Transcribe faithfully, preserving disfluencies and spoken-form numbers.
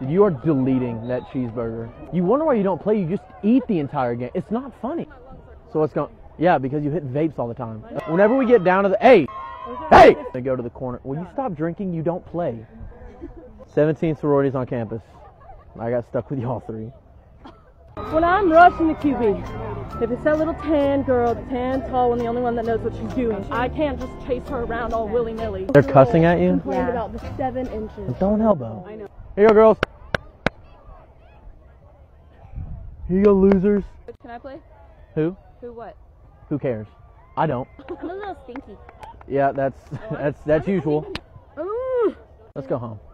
You are deleting that cheeseburger. You wonder why you don't play, you just eat the entire game. It's not funny. So it's going, yeah, because you hit vapes all the time. Whenever we get down to the, hey, hey! They go to the corner. Will you stop drinking? You don't play. seventeen sororities on campus. I got stuck with y'all three. When I'm rushing the Q B, if it's that little tan girl, the tan tall one, the only one that knows what she's doing, I can't just chase her around all willy-nilly. They're cussing at you? Yeah. About the seven inches. Don't elbow. I know. Here you go, girls. Here you go, losers. Can I play? Who? Who what? Who cares? I don't. I'm a little stinky. Yeah, that's that's that's usual. Ooh. Let's go home.